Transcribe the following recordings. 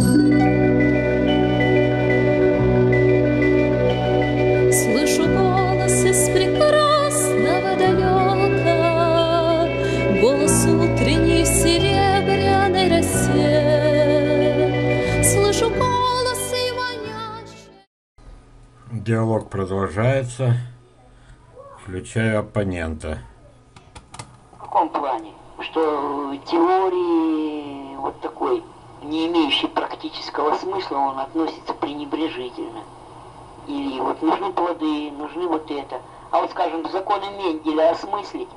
Слышу голос из прекрасного далека, голос утренней в серебряной росе. Слышу голос и вонящий. Диалог продолжается. Включаю оппонента. В каком плане? Что теории вот такой, не имеющей практического смысла, он относится пренебрежительно. Или вот нужны плоды, нужны вот это. А вот, скажем, законы Менделя осмыслить,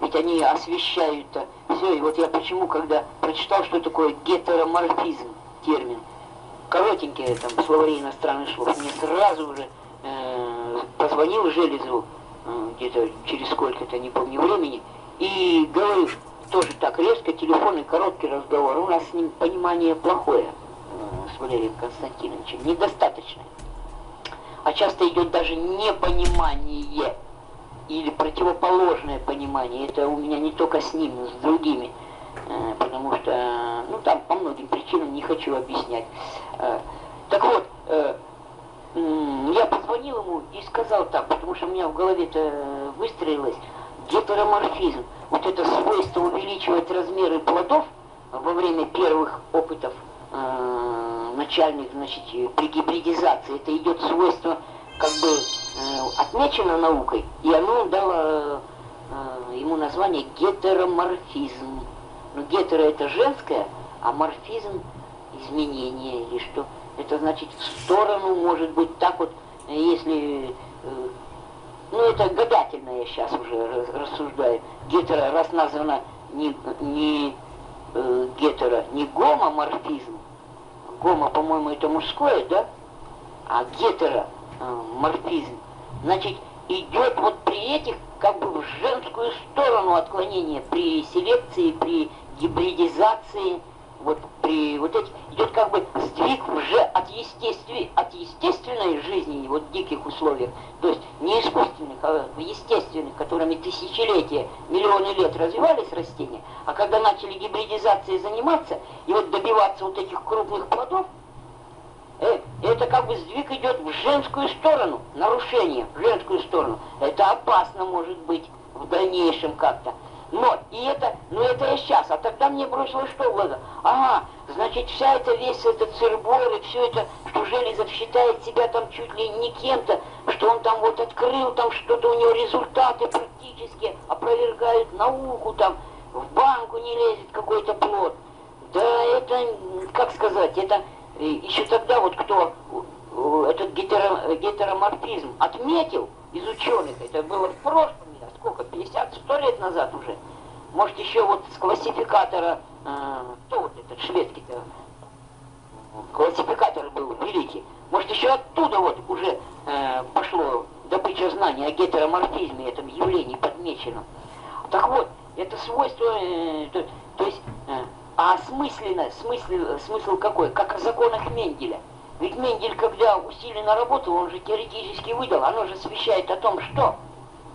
ведь они освещают-то все. И вот я почему, когда прочитал, что такое гетероморфизм, термин, коротенькое там словари иностранных слов, мне сразу же позвонил Железу, где-то через сколько-то, не помню, времени, и говорю, тоже так резко, телефонный короткий разговор, у нас с ним понимание плохое, с Валерием Константиновичем, недостаточное. А часто идет даже непонимание или противоположное понимание. Это у меня не только с ним, но с другими. Потому что, ну там по многим причинам не хочу объяснять. Так вот, я позвонил ему и сказал так, потому что у меня в голове-то выстроилось гетероморфизм. Вот это свойство увеличивать размеры плодов во время первых опытов начальных, значит, при гибридизации, это идет свойство, как бы отмечено наукой, и оно дало ему название гетероморфизм. Но гетеро это женское, а морфизм изменение или что. Это значит в сторону, может быть, так вот, если, ну это гадательно я сейчас уже рассуждаю, гетеро, раз названо не гомоморфизм, гомо, по-моему, это мужское, да? А гетероморфизм. Значит, идет вот при этих, как бы в женскую сторону отклонения, при селекции, при гибридизации, вот при вот этих, идет как бы сдвиг уже от естественной жизни, вот в диких условиях, то есть не искусственных, а естественных, которыми тысячелетия, миллионы лет развивались растения, а когда начали гибридизацией заниматься и вот добиваться вот этих крупных плодов, это как бы сдвиг идет в женскую сторону, нарушение в женскую сторону. Это опасно может быть в дальнейшем как-то. Но, и это, ну это я сейчас, а тогда мне бросилось что в глаза? Ага, значит, вся эта, весь этот сырбор и все это, что Железов считает себя там чуть ли не кем-то, что он там вот открыл, там что-то у него результаты практически опровергают науку, там в банку не лезет какой-то плод. Да это, как сказать, это еще тогда вот кто этот гетероморфизм отметил из ученых, это было в прошлом, сколько, 50-100 лет назад уже. Может, еще вот с классификатора, кто вот этот шведский-то, классификатор был великий, может, еще оттуда вот уже пошло добыча знаний о гетероморфизме, этом явлении подмечено. Так вот, это свойство, то есть, осмысленно, смысл какой? Как о законах Менделя. Ведь Мендель, когда усиленно работал, он же теоретически выдал, оно же освещает о том, что...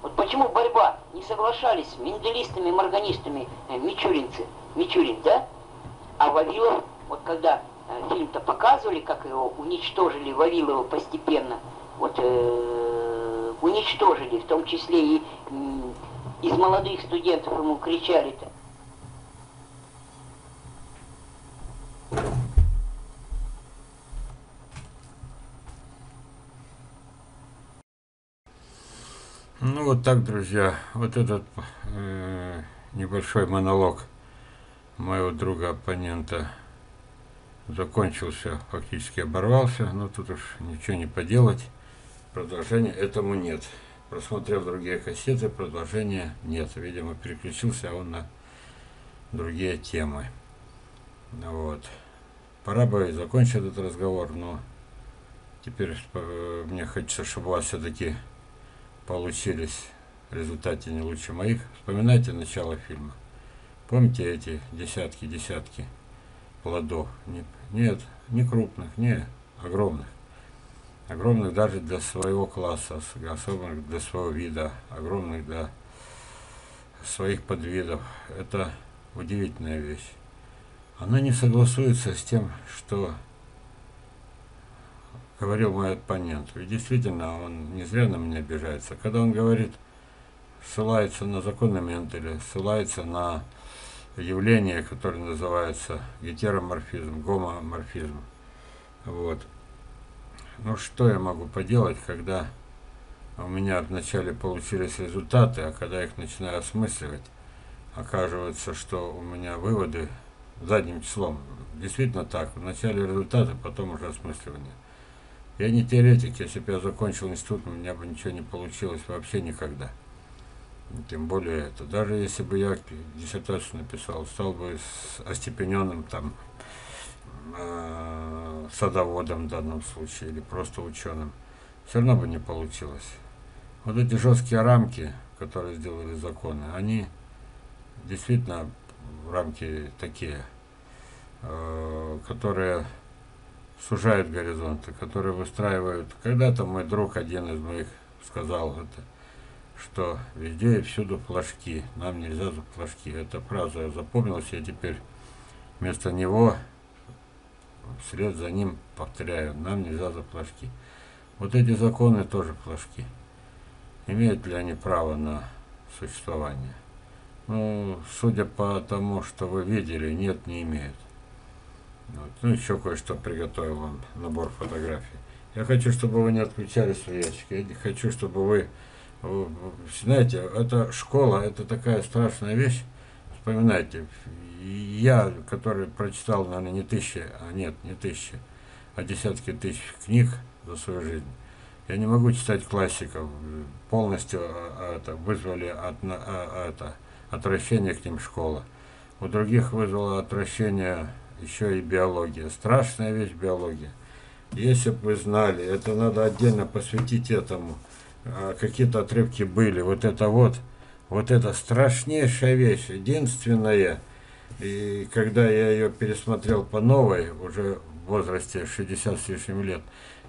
Вот почему борьба, не соглашались с менделистами и морганистами Мичурин, да? А Вавилов, вот когда фильм-то показывали, как его уничтожили, Вавилова постепенно, вот уничтожили, в том числе и из молодых студентов ему кричали-то. Ну вот так, друзья, вот этот небольшой монолог моего друга-оппонента закончился, фактически оборвался, но тут уж ничего не поделать, продолжения этому нет. Просмотрев другие кассеты, продолжения нет, видимо, переключился он на другие темы. Вот. Пора бы закончить этот разговор, но теперь мне хочется, чтобы у вас все-таки... получились в результате не лучше моих. Вспоминайте начало фильма. Помните эти десятки плодов? Нет, не крупных, не огромных. Огромных даже для своего класса, особенно для своего вида, огромных для своих подвидов. Это удивительная вещь. Она не согласуется с тем, что говорил мой оппонент. И действительно, он не зря на меня обижается. Когда он говорит, ссылается на закон Менделя, ссылается на явление, которое называется гетероморфизм, гомоморфизм. Вот. Ну что я могу поделать, когда у меня вначале получились результаты, а когда их начинаю осмысливать, оказывается, что у меня выводы задним числом. Действительно так, вначале результаты, потом уже осмысливание. Я не теоретик, если бы я закончил институт, у меня бы ничего не получилось вообще никогда. Тем более это. Даже если бы я диссертацию написал, стал бы остепененным там садоводом в данном случае, или просто ученым. Все равно бы не получилось. Вот эти жесткие рамки, которые сделали законы, они действительно рамки такие, которые сужают горизонты, которые выстраивают. Когда-то мой друг, один из моих, сказал это, что везде и всюду флажки, нам нельзя за флажки. Эта фраза запомнилась, я теперь вместо него вслед за ним повторяю, нам нельзя за флажки. Вот эти законы тоже флажки. Имеют ли они право на существование? Ну, судя по тому, что вы видели, нет, не имеют. Вот. Ну, еще кое-что приготовил вам, набор фотографий. Я хочу, чтобы вы не отключали свои ящики. Я не хочу, чтобы вы... Знаете, эта школа, это такая страшная вещь. Вспоминайте, я, который прочитал, наверное, не тысячи, а десятки тысяч книг за свою жизнь. Я не могу читать классиков. Полностью это, вызвали отвращение к ним школа. У других вызвало отвращение еще и биология. Страшная вещь биология. Если бы вы знали, это надо отдельно посвятить этому. Какие-то отрывки были, вот это страшнейшая вещь, единственная, и когда я ее пересмотрел по новой, уже в возрасте 60 с лишним лет,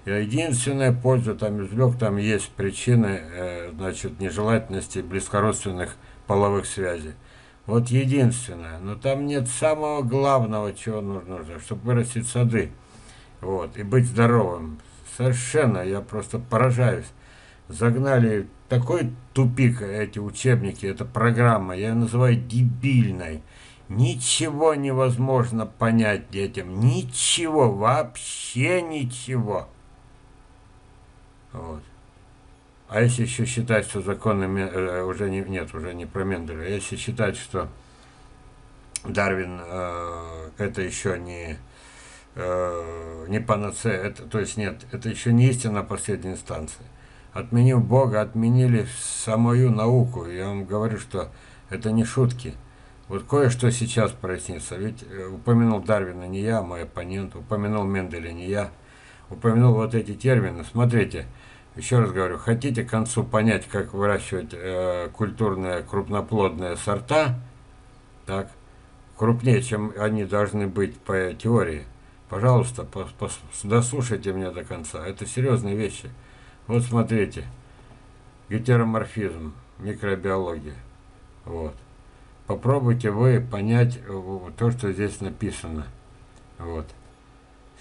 я единственная польза там извлек, там есть причины, значит, нежелательности близкородственных половых связей, вот единственное, но там нет самого главного, чего нужно, чтобы вырастить сады, вот, и быть здоровым, совершенно, я просто поражаюсь. Загнали в такой тупик эти учебники, эта программа, я ее называю дебильной. Ничего невозможно понять детям, ничего, вообще ничего. Вот. А если еще считать, что законы, уже не про Менделя, если считать, что Дарвин, это еще не панацея, это, то есть нет, это еще не истина последней инстанции. Отменив Бога, отменили самую науку. Я вам говорю, что это не шутки. Вот кое-что сейчас прояснится. Ведь упомянул Дарвина не я, мой оппонент. Упомянул Менделя не я. Упомянул вот эти термины. Смотрите, еще раз говорю, хотите к концу понять, как выращивать культурные крупноплодные сорта, так, крупнее, чем они должны быть по теории, пожалуйста, дослушайте меня до конца. Это серьезные вещи. Вот смотрите, гетероморфизм, микробиология. Вот. Попробуйте вы понять то, что здесь написано. Вот.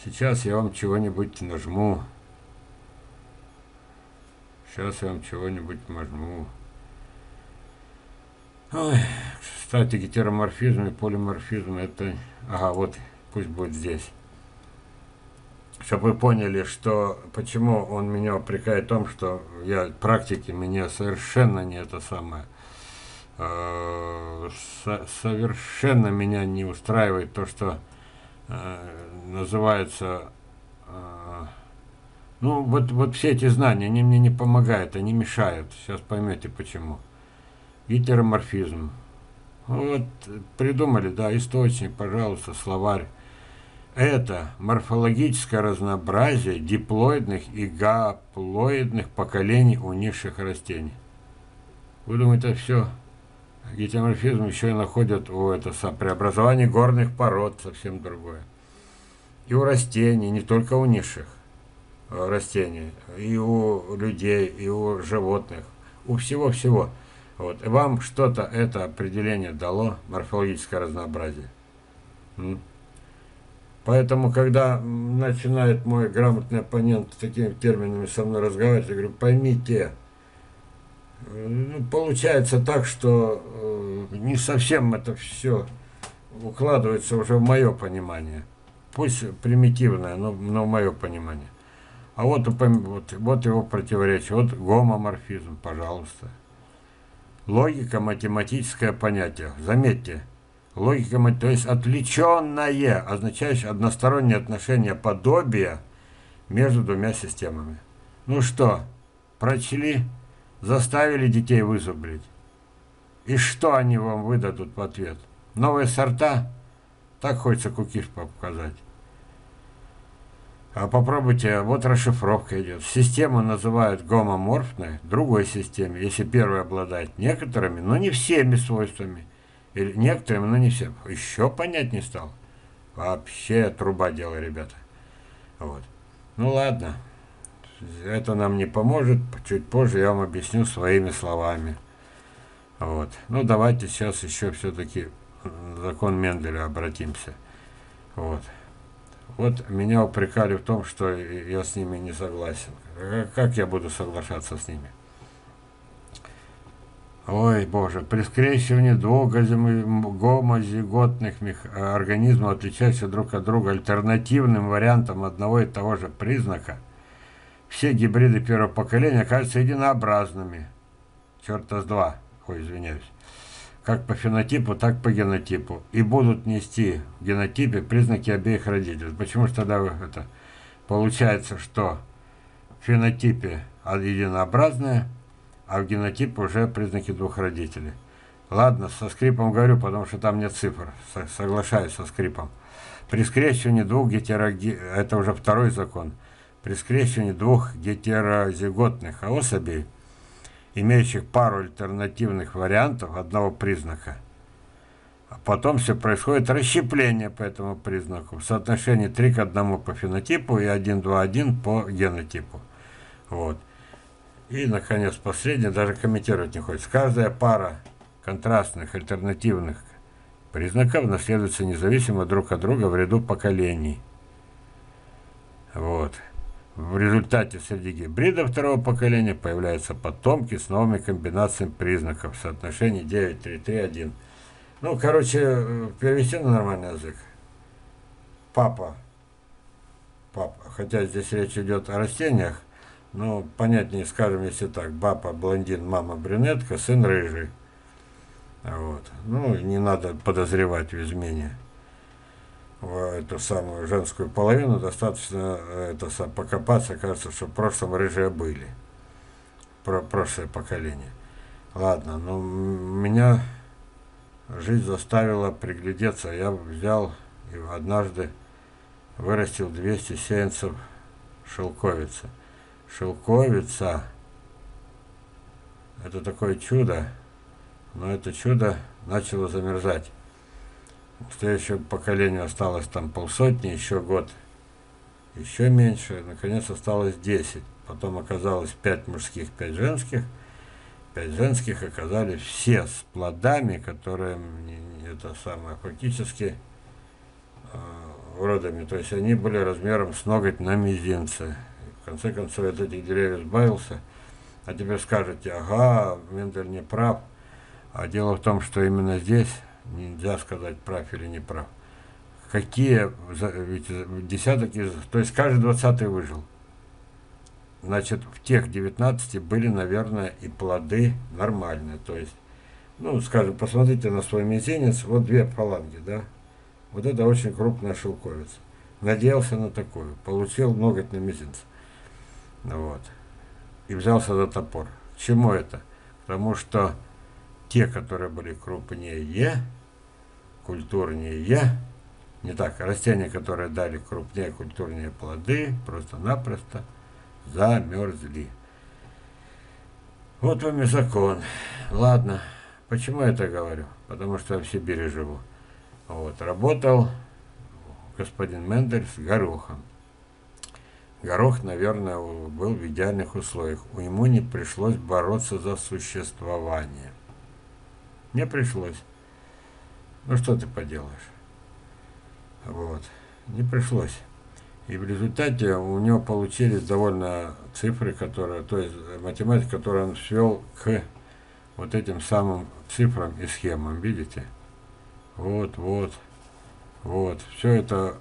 Сейчас я вам чего-нибудь нажму. Ой, кстати, гетероморфизм и полиморфизм это... Ага, вот, пусть будет здесь. Чтобы вы поняли, что почему он меня упрекает в том, что я в практике, меня совершенно не это самое, совершенно меня не устраивает то, что называется, ну вот все эти знания, они мне не помогают, они мешают, сейчас поймете почему. Гетероморфизм, вот придумали, да, источник, пожалуйста, словарь. Это морфологическое разнообразие диплоидных и гаплоидных поколений у низших растений. Вы думаете, это все? Гетероморфизм еще и находят у преобразования горных пород, совсем другое. И у растений, не только у низших растений, и у людей, и у животных, у всего-всего. Вот. Вам что-то это определение дало, морфологическое разнообразие? Поэтому, когда начинает мой грамотный оппонент такими терминами со мной разговаривать, я говорю, поймите, ну, получается так, что не совсем это все укладывается уже в мое понимание. Пусть примитивное, но в мое понимание. А вот, вот его противоречие. Вот гомоморфизм, пожалуйста. Логика, математическое понятие. Заметьте, логика, то есть отвлеченное, означающее одностороннее отношение подобия между двумя системами. Ну что, прочли, заставили детей вызубрить. И что они вам выдадут в ответ? Новые сорта? Так хочется кукиш показать. А попробуйте, вот расшифровка идет. Систему называют гомоморфной, другой системе, если первая обладает некоторыми, но не всеми свойствами. Или некоторыми, но не всем. Еще понять не стал. Вообще труба дело, ребята. Вот. Ну ладно. Это нам не поможет. Чуть позже я вам объясню своими словами. Вот. Ну давайте сейчас еще все-таки к закону Менделя обратимся. Вот. Вот меня упрекали в том, что я с ними не согласен. Как я буду соглашаться с ними? Ой, боже, при скрещивании двух гомозиготных организмов, отличающихся друг от друга альтернативным вариантом одного и того же признака, все гибриды первого поколения кажутся единообразными. Черта с два, ой, извиняюсь. Как по фенотипу, так по генотипу. И будут нести в генотипе признаки обеих родителей. Почему же тогда это получается, что в фенотипе единообразное, а в генотипе уже признаки двух родителей. Ладно, со скрипом говорю, потому что там нет цифр. Соглашаюсь со скрипом. При скрещивании двух это уже второй закон. При скрещивании двух гетерозиготных особей, имеющих пару альтернативных вариантов одного признака, а потом все происходит расщепление по этому признаку в соотношении 3:1 по фенотипу и 1:2:1 по генотипу. Вот. И, наконец, последнее, даже комментировать не хочется. Каждая пара контрастных, альтернативных признаков наследуется независимо друг от друга в ряду поколений. Вот. В результате среди гибридов второго поколения появляются потомки с новыми комбинациями признаков в соотношении 9:3:3:1. Ну, короче, перевести на нормальный язык. Папа. Хотя здесь речь идет о растениях. Ну, понятнее, скажем, если так, папа блондин, мама брюнетка, сын рыжий. Вот. Ну, не надо подозревать в измене эту самую женскую половину, достаточно покопаться, кажется, что в прошлом рыжие были. Прошлое поколение. Ладно, но меня жизнь заставила приглядеться. Я взял и однажды вырастил 200 сеянцев шелковицы. Шелковица – это такое чудо, но это чудо начало замерзать. В следующем поколении осталось там полсотни, еще год, еще меньше. Наконец осталось 10. Потом оказалось 5 мужских, 5 женских. 5 женских оказались все с плодами, которые фактически уродами. То есть они были размером с ноготь на мизинце. В конце концов, от этих деревьев избавился. А теперь скажете, ага, Мендель не прав. А дело в том, что именно здесь нельзя сказать, прав или не прав. Какие десяток из... То есть каждый 20-й выжил. Значит, в тех 19 были, наверное, и плоды нормальные. То есть, ну, скажем, посмотрите на свой мизинец. Вот две фаланги, да? Вот это очень крупная шелковица. Надеялся на такую. Получил ноготь на мизинце. Вот. И взялся за топор. К чему это? Потому что те, которые были крупнее, культурнее, не так, растения, которые дали крупнее, культурнее плоды, просто-напросто замерзли. Вот вам и закон. Ладно. Почему я это говорю? Потому что я в Сибири живу. Вот. Работал господин Мендель с горохом. Горох, наверное, был в идеальных условиях. Ему не пришлось бороться за существование. Не пришлось. Ну, что ты поделаешь? Вот. не пришлось. И в результате у него получились довольно цифры, которые, то есть математика, которую он свел к вот этим самым цифрам и схемам, видите? Вот, вот, вот. Все это,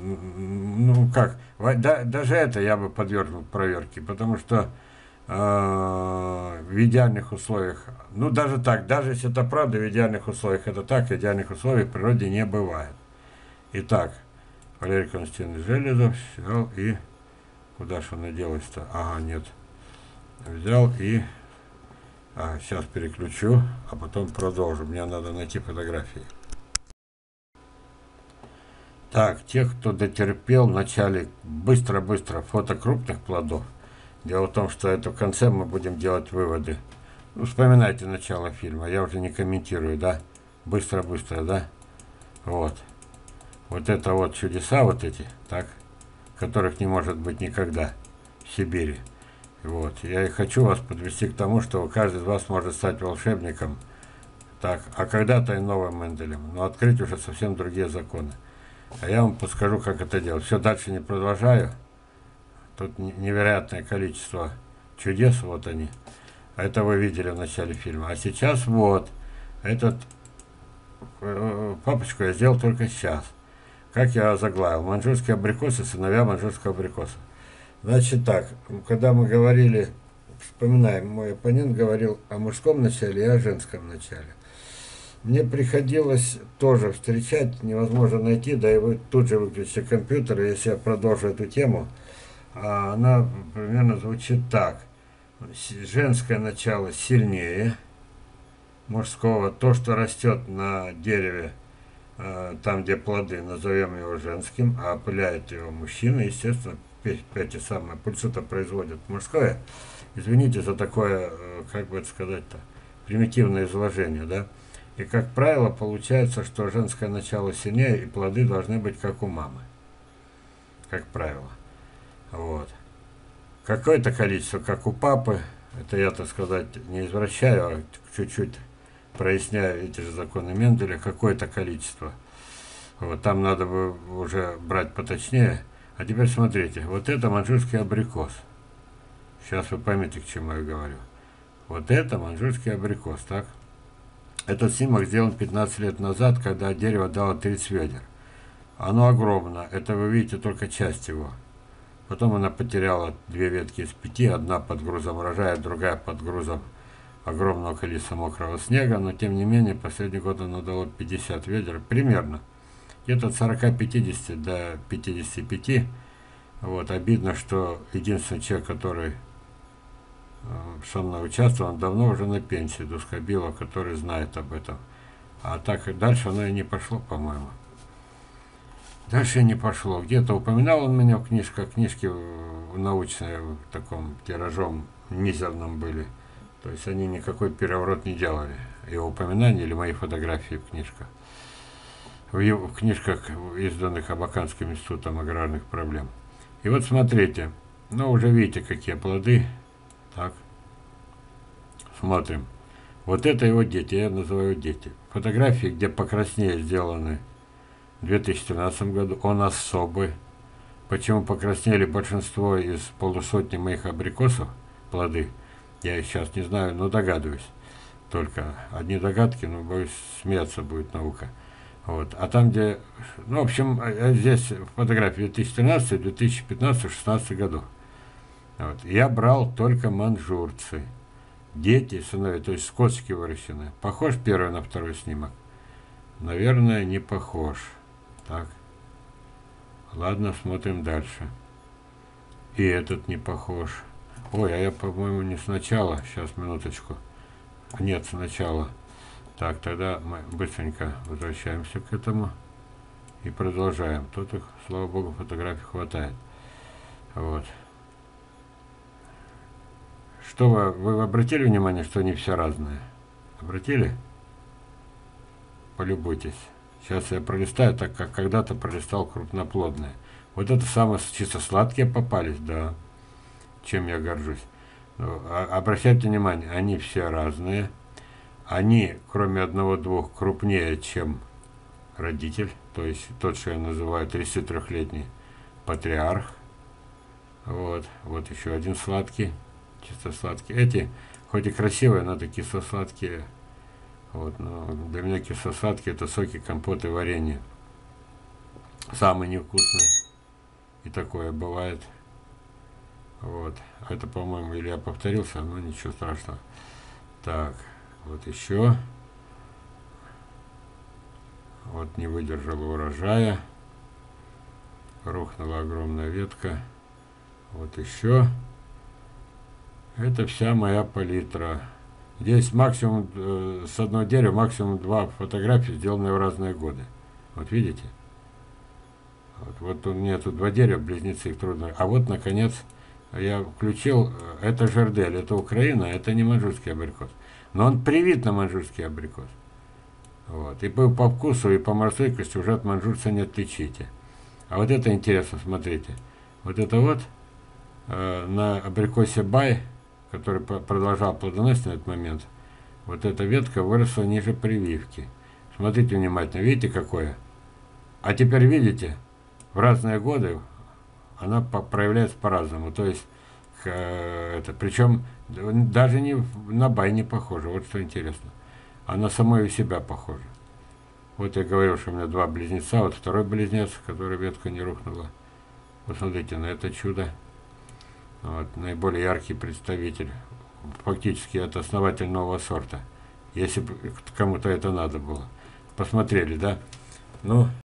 ну как, даже это я бы подвергнул проверке, потому что в идеальных условиях, ну даже так, даже если это правда, в идеальных условиях это так, идеальных условий в природе не бывает. Итак, Валерий Константинович Железов взял и, куда же он делось-то, ага, нет, взял и, сейчас переключу, а потом продолжу, мне надо найти фотографии. Так, тех, кто дотерпел в начале, быстро-быстро фото крупных плодов. Дело в том, что это в конце мы будем делать выводы. Ну, вспоминайте начало фильма, я уже не комментирую, да? Быстро-быстро, да? Вот. Вот это вот чудеса вот эти, так? Которых не может быть никогда в Сибири. Вот. Я и хочу вас подвести к тому, что каждый из вас может стать волшебником, так? А когда-то и новым Менделем. Но открыть уже совсем другие законы. А я вам подскажу, как это делать. Все, дальше не продолжаю. Тут невероятное количество чудес, вот они. Это вы видели в начале фильма. А сейчас вот, этот папочку я сделал только сейчас. Как я заглавил? Маньчжурские абрикосы, сыновья маньчжурского абрикоса. Значит так, когда мы говорили, вспоминаем, мой оппонент говорил о мужском начале и о женском начале. Мне приходилось тоже встречать, невозможно найти, да и вы тут же выключите компьютер, если я продолжу эту тему. Она примерно звучит так. Женское начало сильнее мужского. То, что растет на дереве, там где плоды, назовем его женским, а опыляет его мужчина, естественно, эти самые пыльцу-то производят мужское. Извините за такое, как бы это сказать-то, примитивное изложение, да? И как правило получается, что женское начало сильнее и плоды должны быть как у мамы. Как правило. Вот. Какое-то количество, как у папы, это я, так сказать, не извращаю, а чуть-чуть проясняю эти же законы Менделя, какое-то количество. Вот, там надо бы уже брать поточнее. А теперь смотрите, вот это маньчжурский абрикос. Сейчас вы поймете, к чему я говорю. Вот это маньчжурский абрикос, так? Этот снимок сделан 15 лет назад, когда дерево дало 30 ведер. Оно огромно, это вы видите только часть его. Потом она потеряла две ветки из 5, одна под грузом урожая, другая под грузом огромного количества мокрого снега, но тем не менее, последний год она дала 50 ведер, примерно, где-то от 40-50 до 55, вот, обидно, что единственный человек, который со мной участвовал, он давно уже на пенсии, Дускобило, который знает об этом, а так и дальше оно и не пошло, по-моему. Дальше не пошло. Где-то упоминал он меня в книжках. Книжки научные в таком тиражом мизерном были. То есть они никакой переворот не делали. Его упоминания или мои фотографии в книжках. В книжках, изданных Абаканским институтом аграрных проблем. И вот смотрите. Ну, уже видите, какие плоды. Так. Смотрим. Вот это его дети. Я называю дети. Фотографии, где покраснее сделаны. В 2013 году он особый. Почему покраснели большинство из полусотни моих абрикосов, плоды, я их сейчас не знаю, но догадываюсь. Только одни догадки, но, боюсь, смеяться будет наука. Вот. А там, где... Ну, в общем, здесь фотографии 2013, 2015, 2016 годов. Вот. Я брал только маньчжурцы. Дети, сыновья, то есть скотски выращены. Похож первый на второй снимок? Наверное, не похож. Так, ладно, смотрим дальше. И этот не похож. Ой, а я, по-моему, не сначала. Сейчас, минуточку. Нет, сначала. Так, тогда мы быстренько возвращаемся к этому. И продолжаем. Тут их, слава богу, фотографий хватает. Вот. Что вы обратили внимание, что они все разные? Обратили? Полюбуйтесь. Сейчас я пролистаю, так как когда-то пролистал крупноплодные. Вот это самые чисто сладкие попались, да. Чем я горжусь. Обращайте внимание, они все разные. Они, кроме одного-двух, крупнее, чем родитель. то есть тот, что я называю 33-летний патриарх. Вот еще один сладкий, чисто сладкий. Эти, хоть и красивые, но такие кисло-сладкие. Вот, но для меня кисло-сладкие — это соки, компоты, варенье. Самые невкусные. И такое бывает. Вот. Это, по-моему, или я повторился, но ничего страшного. Так, вот еще. Вот не выдержала урожая. Рухнула огромная ветка. Вот еще. Это вся моя палитра. Здесь максимум с одного дерева, максимум 2 фотографии, сделанные в разные годы. Вот видите? Вот у меня тут 2 дерева, близнецы, их трудно. А вот, наконец, я включил, это жердель, это Украина, это не маньчжурский абрикос. Но он привит на маньчжурский абрикос. Вот. И по вкусу, и по морскости уже от маньчжурца не отличите. А вот это интересно, смотрите. Вот это вот на абрикосе бай, который продолжал плодоносить на этот момент, вот эта ветка выросла ниже прививки. Смотрите внимательно, видите какое? А теперь видите, в разные годы она проявляется по-разному. То есть, причем даже не на бай не похожа, вот что интересно. Она самой у себя похожа. Вот я говорил, что у меня 2 близнеца, вот второй близнец, который ветка не рухнула. Посмотрите на это чудо. Вот, наиболее яркий представитель, фактически это основатель нового сорта, если бы кому-то это надо было. Посмотрели, да? Ну...